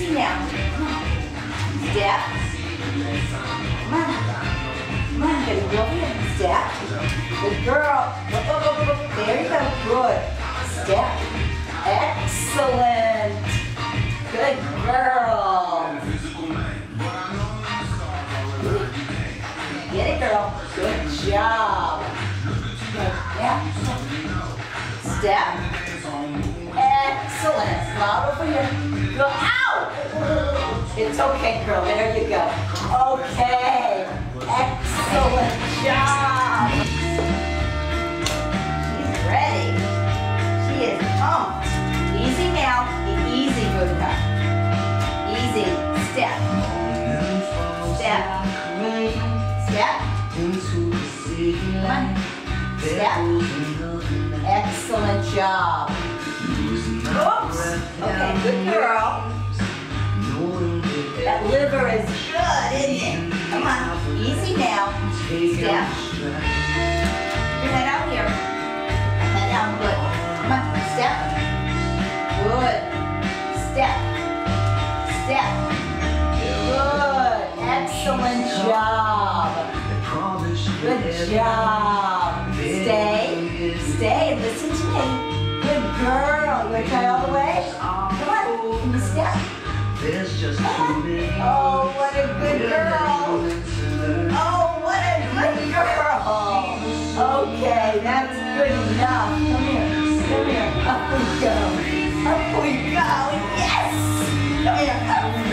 easy now. Step. Come on, baby, go ahead. Step. Good girl. There you go. Good. Step. Excellent. Good girl. Get it, girl. Good job. Step. Excellent. Smile over here. Go. Ow! It's okay, girl. There you go. Okay. Excellent job. She's ready. She is pumped. Easy now. Easy, Buddha. Easy. Step. Step. Step. One. Step. Excellent job. Oops. Okay, good girl. That liver is good, isn't it? Come on. Easy now. Step. Your head out here. Head down. Good. Come on. Step. Good. Step. Step. Good. Excellent job. Good job. Stay. Stay. Listen to me. Good girl. You want to try all the way? Come on. Step. Oh, what a good girl. Oh, what a good girl. Okay, that's good enough. Come here. Come here. Up we go. Up we go. Yes. Come here. Up.